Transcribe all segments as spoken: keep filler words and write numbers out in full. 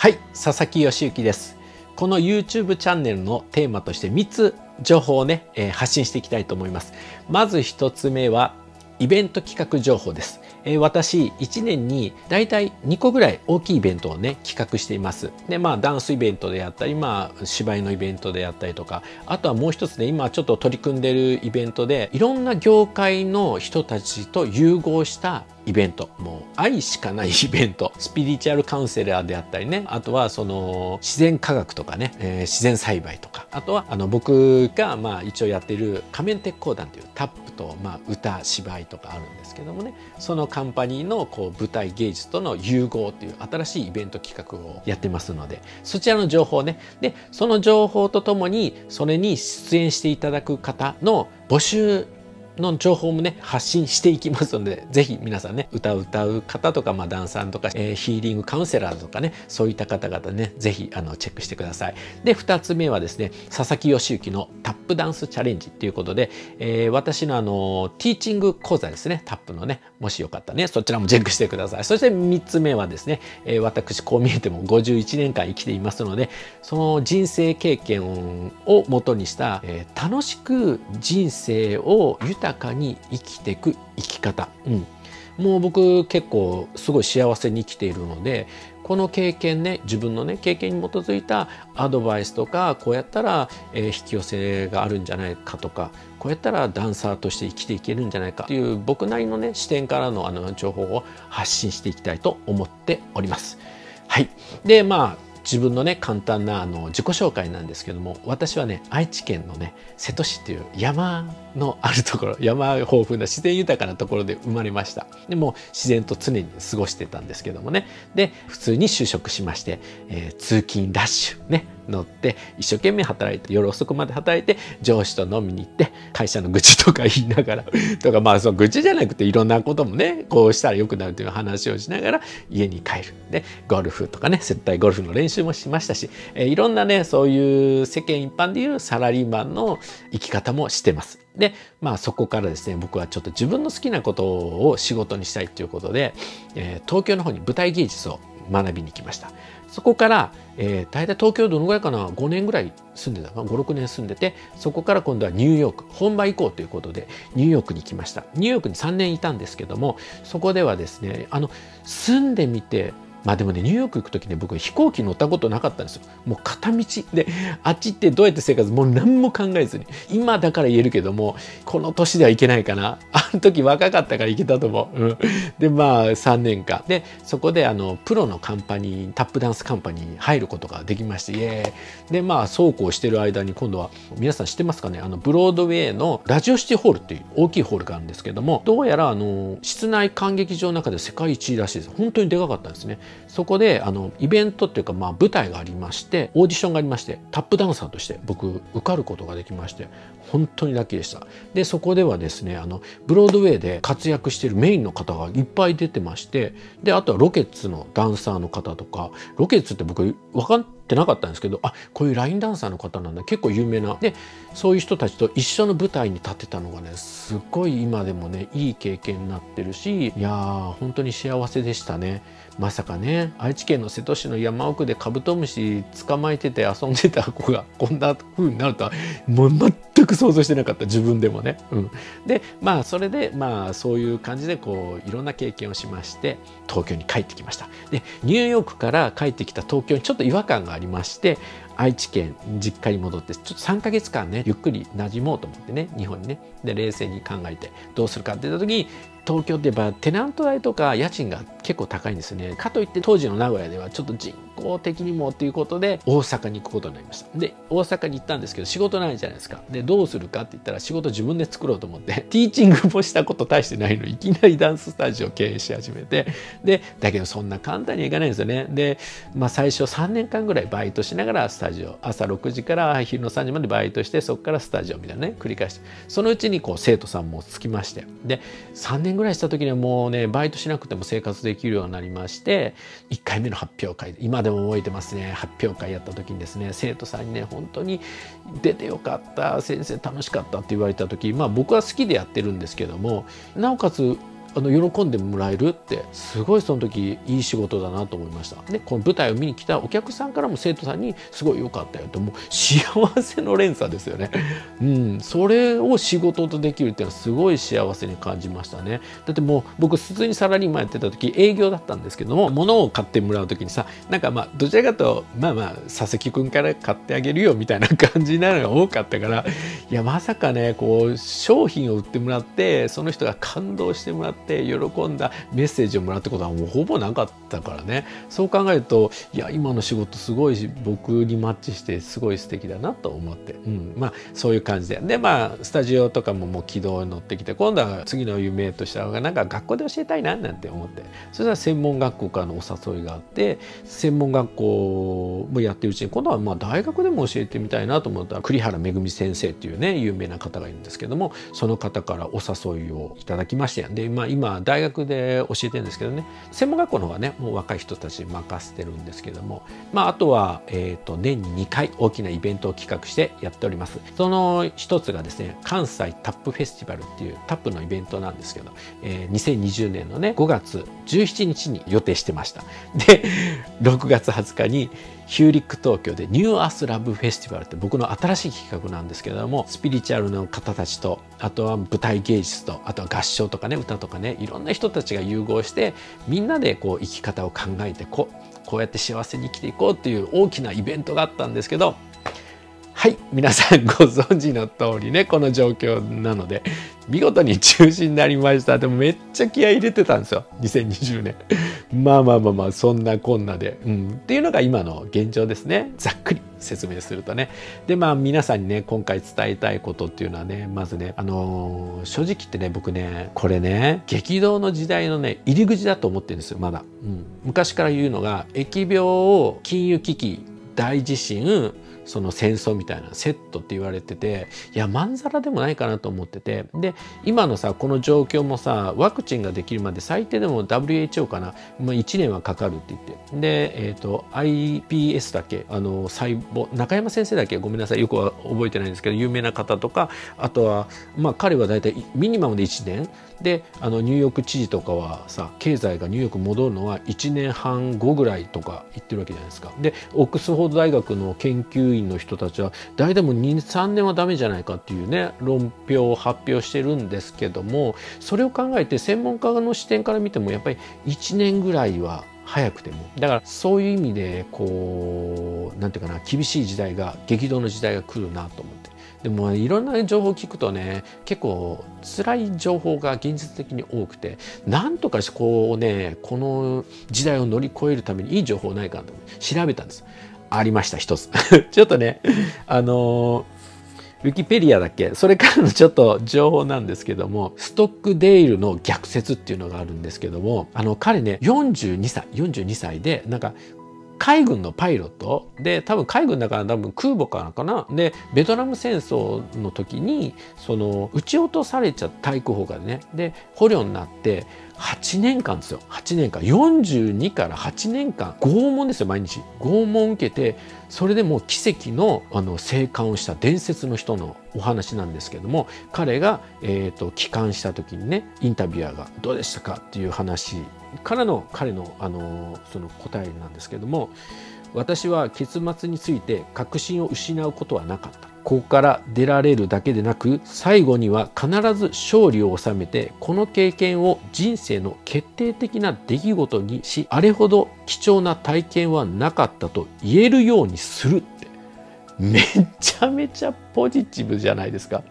はい、佐々木義之です。この YouTube チャンネルのテーマとしてみっつ情報をね、えー、発信していきたいと思います。まずひとつめはイベント企画情報です。えー、私いちねんにだいたいにこぐらい大きいイベントをね企画しています。で、まあダンスイベントであったり、まあ芝居のイベントであったりとか、あとはもう一つね今ちょっと取り組んでるイベントでいろんな業界の人たちと融合したイベント、もう愛しかないイベント、スピリチュアルカウンセラーであったりね、あとはその自然科学とかね、えー、自然栽培とか、あとはあの僕がまあ一応やってる仮面鉄工団というタップとまあ歌芝居とかあるんですけどもね、そのカンパニーのこう舞台芸術との融合という新しいイベント企画をやってますので、そちらの情報ね、でその情報とともにそれに出演していただく方の募集の情報もね発信していきますので、ぜひ皆さんね歌を歌う方とか、まあ、ダンサーとか、えー、ヒーリングカウンセラーとかね、そういった方々ねぜひあのチェックしてください。でふたつめはですね、佐々木義之のタップダンスチャレンジということで、えー、私のあのティーチング講座ですね、タップのね、もしよかったらねそちらもチェックしてください。そしてみっつめはですね、えー、私こう見えてもごじゅういちねんかん生きていますので、その人生経験を元にした、えー、楽しく人生を豊かに豊かに生きていく生き方、うん、もう僕結構すごい幸せに生きているので、この経験ね、自分のね経験に基づいたアドバイスとか、こうやったら、えー、引き寄せがあるんじゃないかとか、こうやったらダンサーとして生きていけるんじゃないかという僕なりのね視点からのあの情報を発信していきたいと思っております。はい、でまあ自分のね簡単なあの自己紹介なんですけども、私はね愛知県のね瀬戸市っていう山のあるところ、山豊富な自然豊かなところで生まれました。でもう自然と常に過ごしてたんですけどもね、で普通に就職しまして、えー、通勤ラッシュね乗って一生懸命働いて、夜遅くまで働いて、上司と飲みに行って会社の愚痴とか言いながらとか、まあその愚痴じゃなくていろんなこともねこうしたら良くなるという話をしながら家に帰る。でゴルフとかね接待ゴルフの練習もしましたし、えいろんなねそういう世間一般でいうサラリーマンの生き方もしてます。でまあそこからですね、僕はちょっと自分の好きなことを仕事にしたいということで、えー、東京の方に舞台芸術を学びに来ました。そこから、えー、大体東京どのぐらいかな、ごねんぐらい住んでたかな、ごろくねん住んでて、そこから今度はニューヨーク本場行こうということでニューヨークに来ました。ニューヨークにさんねんいたんですけども、そこではですねあの住んでみて、まあでもねニューヨーク行く時ね僕飛行機乗ったことなかったんですよ。もう片道であっち行ってどうやって生活、もう何も考えずに、今だから言えるけどもこの年ではいけないかな、あの時若かったから行けたと思う、うん、でまあさんねんかんでそこであのプロのカンパニー、タップダンスカンパニーに入ることができまして、イエーイ。でまあそうこうしてる間に今度は皆さん知ってますかね、あのブロードウェイのラジオシティホールっていう大きいホールがあるんですけども、どうやらあの室内観劇場の中で世界一らしいです。本当にでかかったんですね。そこであのイベントっていうか、まあ、舞台がありまして、オーディションがありまして、タップダンサーとして僕受かることができまして、本当にラッキーでした。でそこではですねあのブロードウェイで活躍しているメインの方がいっぱい出てまして、であとはロケッツのダンサーの方とか、ロケッツって僕分かってなかったんですけど、あこういうラインダンサーの方なんだ、結構有名なで、そういう人たちと一緒の舞台に立てたのがねすっごい今でもねいい経験になってるし、いやー本当に幸せでしたね。まさかね愛知県の瀬戸市の山奥でカブトムシ捕まえてて遊んでた子がこんな風になるとはもう全く想像してなかった、自分でもね。うん、でまあそれでまあそういう感じでこういろんな経験をしまして東京に帰ってきました。でニューヨークから帰ってきた東京にちょっと違和感がありまして、愛知県実家に戻ってちょっとさんかげつかんねゆっくり馴染もうと思ってね日本にね、で冷静に考えてどうするかって言った時に、東京ってやっぱテナント代とか家賃が結構高いんですよね。かといって当時の名古屋ではちょっと人口的にもということで大阪に行くことになりました。で大阪に行ったんですけど仕事ないじゃないですか。でどうするかって言ったら仕事自分で作ろうと思って、ティーチングもしたこと大してないのにいきなりダンススタジオを経営し始めて、でだけどそんな簡単にはいかないんですよね。で、まあ、最初さんねんかんぐらいバイトしながらスタジオ朝ろくじから昼のさんじまでバイトして、そこからスタジオみたいなね繰り返して、そのうちにこう生徒さんもつきまして、でさんねんぐらいした時にはもうねバイトしなくても生活できるようになりまして、いっかいめの発表会、今でも覚えてますね。発表会やった時にですね生徒さんにね本当に出てよかった先生楽しかったって言われた時、まあ僕は好きでやってるんですけども、なおかつあの喜んでもらえるってすごいその時いい仕事だなと思いました。でこの舞台を見に来たお客さんからも生徒さんにすごい良かったよって、もう幸せの連鎖ですよね。うん、それを仕事とできるっていうのはすごい幸せに感じましたね。だってもう僕普通にサラリーマンやってた時営業だったんですけども、物を買ってもらう時にさ、なんかまあどちらかとまあまあ佐々木君から買ってあげるよみたいな感じになるのが多かったから、いやまさかねこう商品を売ってもらってその人が感動してもらって喜んだメッセージをもらうってことはもうほぼなかったからね。そう考えるといや今の仕事すごい僕にマッチしてすごい素敵だなと思って、うん、まあそういう感じで、でまあスタジオとかももう軌道に乗ってきて、今度は次の夢としてはなんか学校で教えたいななんて思って、そしたら専門学校からのお誘いがあって、専門学校もやってるうちに今度はまあ大学でも教えてみたいなと思ったら、栗原めぐみ先生っていうね有名な方がいるんですけども、その方からお誘いをいただきまして、で、まあ、今大学で教えてるんですけどね、専門学校の方はねもう若い人たちに任せてるんですけども、まあ、あとは、えー、と年ににかい大きなイベントを企画してやっております。その一つがですね、関西タップフェスティバルっていうタップのイベントなんですけど、えー、にせんにじゅうねんのねごがつじゅうしちにちに予定してました。でろくがつはつかにヒューリック東京でニューアースラブフェスティバルって僕の新しい企画なんですけれども、スピリチュアルの方たちと、あとは舞台芸術と、あとは合唱とかね歌とかね、いろんな人たちが融合してみんなでこう生き方を考えてこうこうやって幸せに生きていこうっていう大きなイベントがあったんですけど、はい、皆さんご存知の通りねこの状況なので見事に中止になりました。でもめっちゃ気合い入れてたんですよにせんにじゅうねんまあまあまあまあそんなこんなで、うん、っていうのが今の現状ですね、ざっくり説明するとね。でまあ皆さんにね今回伝えたいことっていうのはね、まずねあのー、正直言ってね僕ねこれね激動の時代のね入り口だと思ってるんですよまだ、うん、昔から言うのが疫病を金融危機大地震その戦争みたいなセットって言われてて、いやまんざらでもないかなと思ってて、で今のさこの状況もさワクチンができるまで最低でも ダブリューエイチオー かな、まあ、いちねんはかかるって言って、で、えーと、アイビーエス だけあの細胞中山先生だけごめんなさいよくは覚えてないんですけど有名な方とか、あとはまあ彼は大体ミニマムでいちねんで、あのニューヨーク知事とかはさ経済がニューヨーク戻るのはいちねんはんごぐらいとか言ってるわけじゃないですか。でオックスフォード大学の研究員の人たちは大体もうにさんねんはダメじゃないかっていうね論評を発表してるんですけども、それを考えて専門家の視点から見てもやっぱりいちねんぐらいは早くても、だからそういう意味でこうなんていうかな厳しい時代が激動の時代が来るなと思って。でもいろんな情報を聞くとね結構辛い情報が現実的に多くて、なんとかこうねこの時代を乗り越えるためにいい情報ないかと調べたんです。ありました一つちょっとねあのウィキペディアだっけ、それからのちょっと情報なんですけども、ストックデールの逆説っていうのがあるんですけども、あの彼ねよんじゅうにさいでなんか海軍のパイロットで、多分海軍だから多分空母かなかなで、ベトナム戦争の時にその撃ち落とされちゃった対空砲がねで捕虜になってはちねんかんですよ、はちねんかんよんじゅうにからはちねんかん拷問ですよ、毎日拷問受けて、それでもう奇跡のあの生還をした伝説の人のお話なんですけども、彼が、えーと、帰還した時にねインタビュアーが「どうでしたか?」っていう話からの彼の、あのー、その答えなんですけども、私は結末について確信を失うことはなかった。ここから出られるだけでなく、最後には必ず勝利を収めて、この経験を人生の決定的な出来事にし、あれほど貴重な体験はなかったと言えるようにするって。めちゃめちゃポジティブじゃないですか。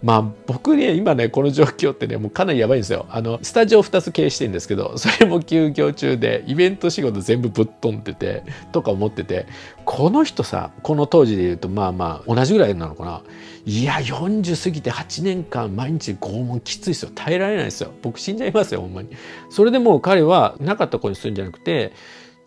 まあ僕ね今ねこの状況ってねもうかなりやばいんですよ。あのスタジオふたつ経営してるんですけど、それも休業中でイベント仕事全部ぶっ飛んでてとか思ってて、この人さこの当時で言うとまあまあ同じぐらいなのかな、いやよんじゅう過ぎてはちねんかん毎日拷問きついですよ、耐えられないですよ、僕死んじゃいますよほんまに。それでもう彼はなかったことにするんじゃなくて、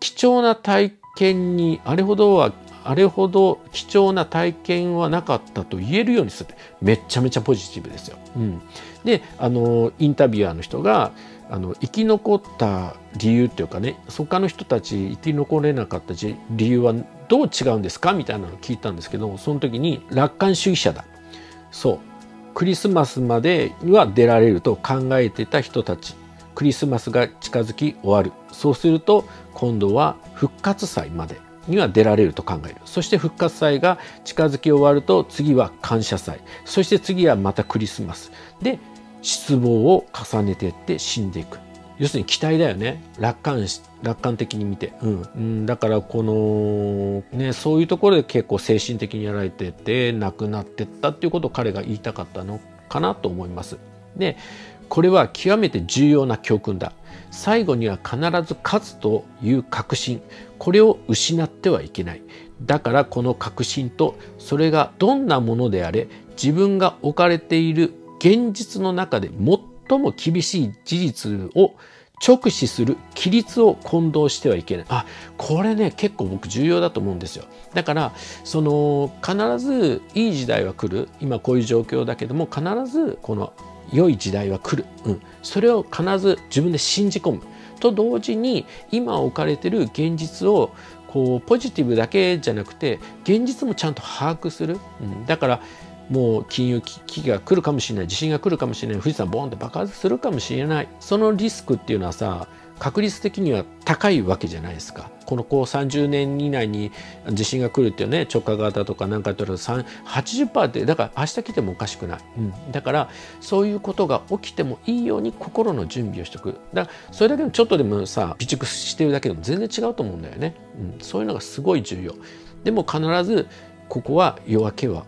貴重な体験にあれほどはあれほど貴重な体験はなかったと言えるようにする、めちゃめちゃポジティブですよ。うん、であのインタビュアーの人があの生き残った理由っていうかね、他の人たち生き残れなかった理由はどう違うんですかみたいなのを聞いたんですけど、その時に楽観主義者だそう、クリスマスまでは出られると考えてた人たちクリスマスが近づき終わる。そうすると今度は復活祭までには出られると考える。そして復活祭が近づき終わると次は感謝祭、そして次はまたクリスマスで失望を重ねていって死んでいく。要するに期待だよね、楽観し楽観的に見て、うんうん、だからこの、ね、そういうところで結構精神的にやられてて亡くなってったっていうことを彼が言いたかったのかなと思います。でこれは極めて重要な教訓だ。最後には必ず勝つという確信、これを失ってはいけない。だからこの確信と、それがどんなものであれ自分が置かれている現実の中で最も厳しい事実を直視する規律を混同してはいけない。あ、これね結構僕重要だと思うんですよ。だからその必ずいい時代は来る、今こういう状況だけども必ずこの良い時代は来る、うん、それを必ず自分で信じ込むと同時に、今置かれてる現実をこうポジティブだけじゃなくて現実もちゃんと把握する、うん、だからもう金融危機が来るかもしれない、地震が来るかもしれない、富士山ボーンって爆発するかもしれない、そのリスクっていうのはさ確率的には高いわけじゃないですか。このこうさんじゅうねん以内に地震が来るっていうね、直下型とかなんかとると はちじゅっパーセント ってだから明日来てもおかしくない、うん、だからそういうことが起きてもいいように心の準備をしておく。だからそれだけでもちょっとでもさ備蓄してるだけでも全然違うと思うんだよね、うん、そういうのがすごい重要。でも必ずここは夜明けは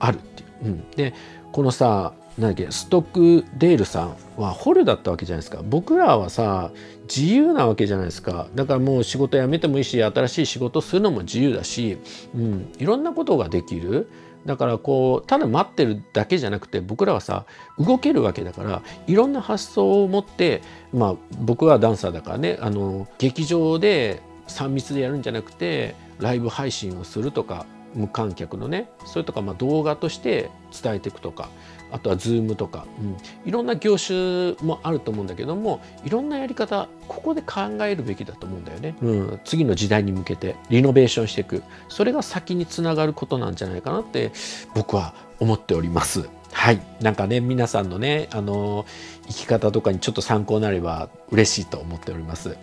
あるっていう、うん、でこのさなんだっけストックデールさんは捕虜だったわけじゃないですか。僕らはさ自由なわけじゃないですか。だからもう仕事辞めてもいいし新しい仕事するのも自由だし、うん、いろんなことができる。だからこうただ待ってるだけじゃなくて僕らはさ動けるわけだからいろんな発想を持って、まあ、僕はダンサーだからねあの劇場でさん密でやるんじゃなくてライブ配信をするとか。無観客のねそれとかまあ動画として伝えていくとか、あとは ズーム とか、うん、いろんな業種もあると思うんだけども、いろんなやり方ここで考えるべきだと思うんだよね、うん、次の時代に向けてリノベーションしていく、それが先につながることなんじゃないかなって僕は思っております。はい、なんかね皆さんのねあの生き方とかにちょっと参考になれば嬉しいと思っております。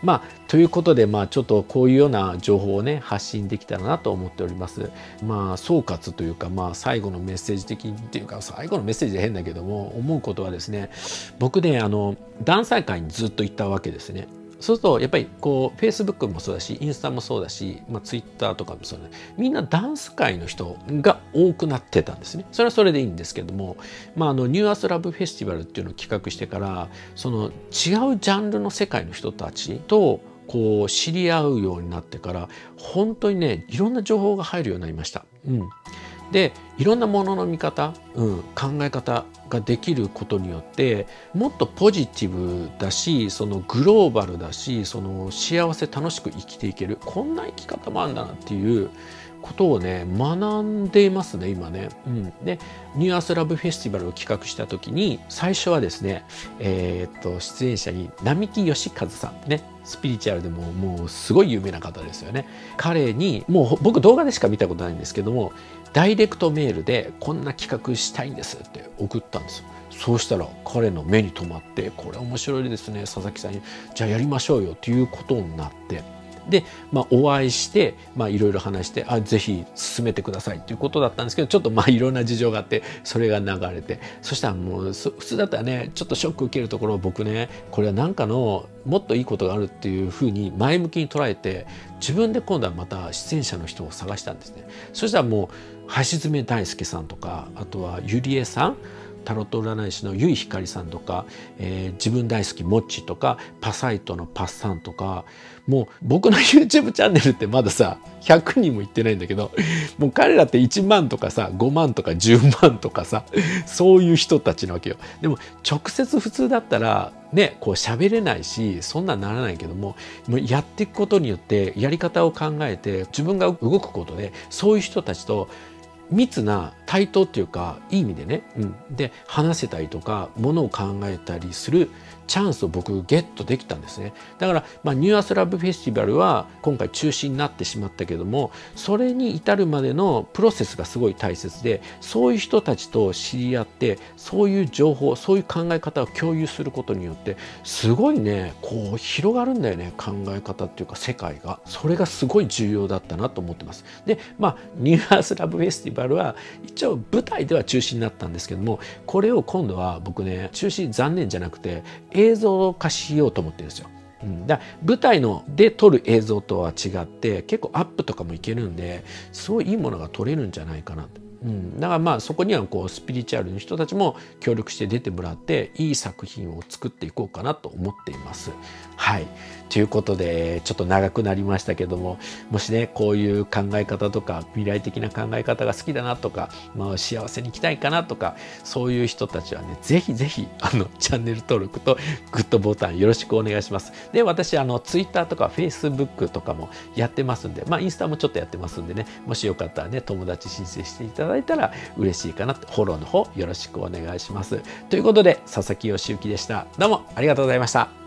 まあ、ということで、まあ、ちょっとこういうような情報をね発信できたらなと思っております。まあ、総括というか、まあ、最後のメッセージ的っていうか最後のメッセージで変だけども思うことはですね、僕ねあのダンサー界にずっと行ったわけですね。そうするとやっぱりこう フェイスブック もそうだしインスタもそうだし、まあ、ツイッター とかもそうだ、ね、みんなダンス界の人が多くなってたんですね。それはそれでいいんですけども、まあ、あのニューアースラブフェスティバルっていうのを企画してからその違うジャンルの世界の人たちとこう知り合うようになってから本当にねいろんな情報が入るようになりました。うんでいろんなものの見方、うん、考え方ができることによってもっとポジティブだしそのグローバルだしその幸せ楽しく生きていける、こんな生き方もあるんだなっていうことをね学んでいますね今ね、うん、でニューアースラブフェスティバルを企画した時に最初はですね、えー、っと出演者に並木義和さんねスピリチュアルでももうすごい有名な方ですよね。彼にもう僕動画でしか見たことないんですけどもダイレクトメールでこんな企画したいんですって送ったんですよ。そうしたら彼の目に留まってこれ面白いですね佐々木さんにじゃあやりましょうよということになって。で、まあ、お会いしていろいろ話してあぜひ進めてくださいということだったんですけど、ちょっとまあいろんな事情があってそれが流れて、そしたらもう普通だったらねちょっとショック受けるところを僕ねこれは何かのもっといいことがあるっていうふうに前向きに捉えて自分で今度はまた出演者の人を探したんですね。そしたらもう橋爪大輔さんとかあとはゆりえさんタロット占い師のゆいひかりさんとか、えー、自分大好きもっちとかパサイトのパッサンとか、もう僕の ユーチューブ チャンネルってまださひゃくにんもいってないんだけど、もう彼らっていちまんとかさごまんとかじゅうまんとかさそういう人たちなわけよ。でも直接普通だったらねこう喋れないしそんなんならないけども、もうやっていくことによってやり方を考えて自分が動くことでそういう人たちと密な対等っていうかいい意味でね、うん、で話せたりとかものを考えたりするチャンスを僕ゲットできたんですね。だから、まあ、ニューアスラブフェスティバルは今回中止になってしまったけども、それに至るまでのプロセスがすごい大切で、そういう人たちと知り合って、そういう情報、そういう考え方を共有することによってすごいね、こう広がるんだよね、考え方っていうか世界が。それがすごい重要だったなと思ってます。で、まあ、ニューアスラブフェスティバルは一応舞台では中止になったんですけども、これを今度は僕ね、中止残念じゃなくて映像化しようと思ってるんですよ。うん、だ舞台ので撮る映像とは違って結構アップとかもいけるんで、すごいいいものが撮れるんじゃないかなって。うん、だからまあそこにはこうスピリチュアルの人たちも協力して出てもらって、いい作品を作っていこうかなと思っています。はい、ということでちょっと長くなりましたけども、もしねこういう考え方とか未来的な考え方が好きだなとか、まあ、幸せに生きたいかなとか、そういう人たちはね、ぜひぜひあのチャンネル登録とグッドボタンよろしくお願いします。で、私あのツイッターとかフェイスブックとかもやってますんで、まあ、インスタもちょっとやってますんでね、もしよかったらね友達申請していただいていただいたら嬉しいかなと、フォローの方よろしくお願いします。ということで、佐々木義之でした。どうもありがとうございました。